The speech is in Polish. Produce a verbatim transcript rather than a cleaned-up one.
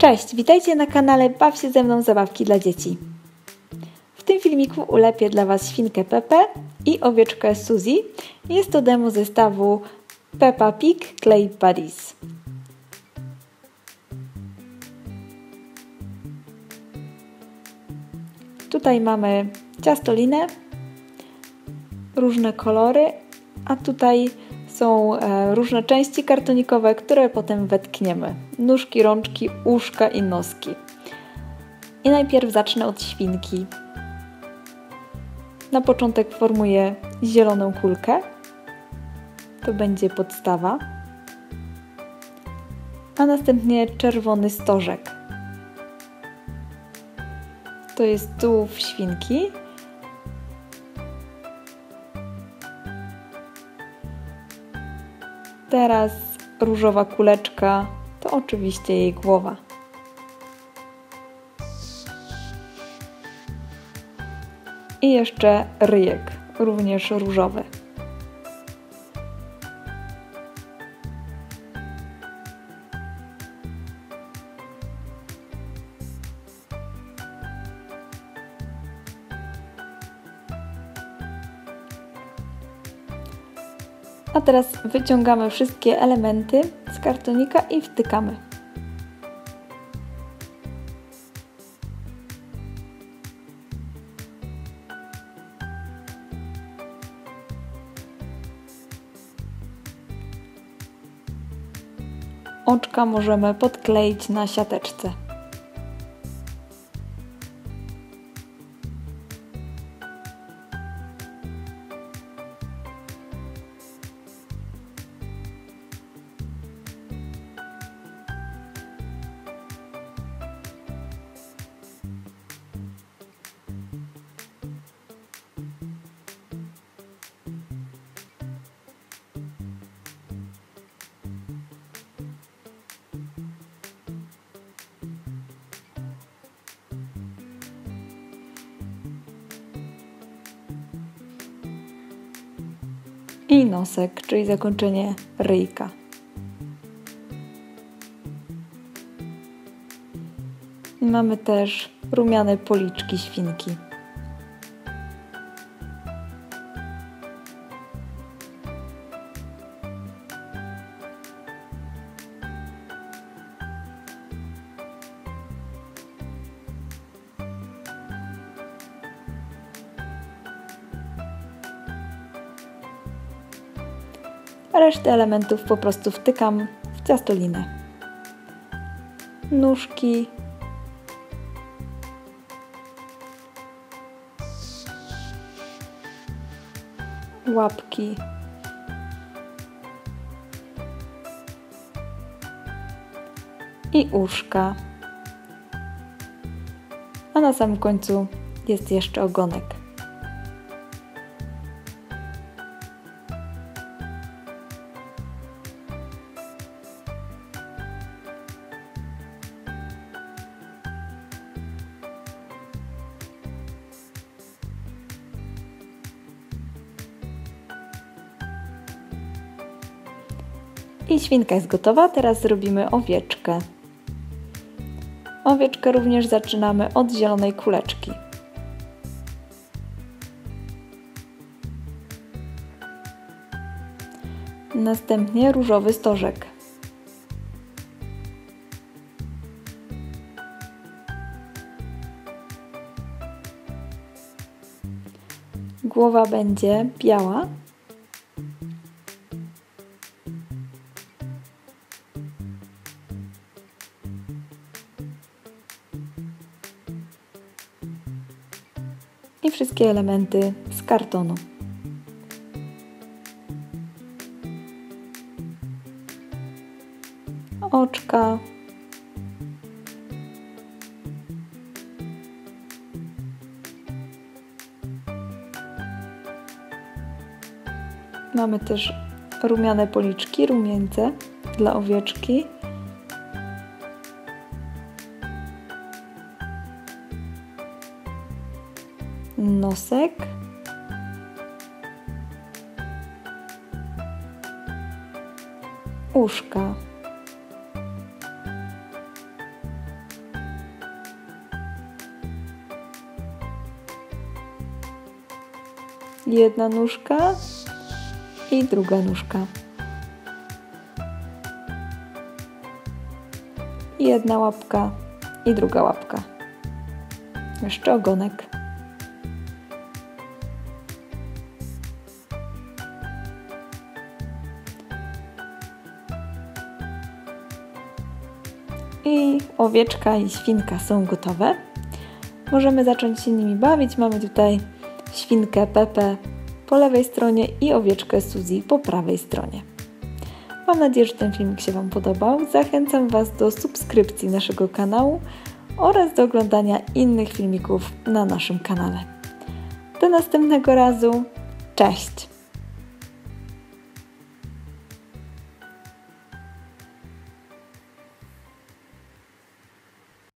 Cześć, witajcie na kanale Baw się ze mną zabawki dla dzieci. W tym filmiku ulepię dla Was świnkę Peppę i owieczkę Suzy. Jest to demo zestawu Peppa Pig Clay Buddies. Tutaj mamy ciastolinę, różne kolory, a tutaj są różne części kartonikowe, które potem wetkniemy. Nóżki, rączki, uszka i noski. I najpierw zacznę od świnki. Na początek formuję zieloną kulkę. To będzie podstawa. A następnie czerwony stożek. To jest tułów świnki. Teraz różowa kuleczka to oczywiście jej głowa. I jeszcze ryjek, również różowy. A teraz wyciągamy wszystkie elementy z kartonika i wtykamy. Oczka możemy podkleić na siateczce. I nosek, czyli zakończenie ryjka. Mamy też rumiane policzki świnki. Resztę elementów po prostu wtykam w ciastolinę. Nóżki. Łapki. I uszka. A na samym końcu jest jeszcze ogonek. I świnka jest gotowa, teraz zrobimy owieczkę. Owieczkę również zaczynamy od zielonej kuleczki. Następnie różowy stożek. Głowa będzie biała. I wszystkie elementy z kartonu. Oczka. Mamy też rumiane policzki, rumieńce dla owieczki. Nosek uszka jedna nóżka i druga nóżka. Jedna łapka i druga łapka. Jeszcze ogonek. I owieczka i świnka są gotowe. Możemy zacząć się nimi bawić. Mamy tutaj świnkę Peppę po lewej stronie i owieczkę Suzy po prawej stronie. Mam nadzieję, że ten filmik się Wam podobał. Zachęcam Was do subskrypcji naszego kanału oraz do oglądania innych filmików na naszym kanale. Do następnego razu. Cześć!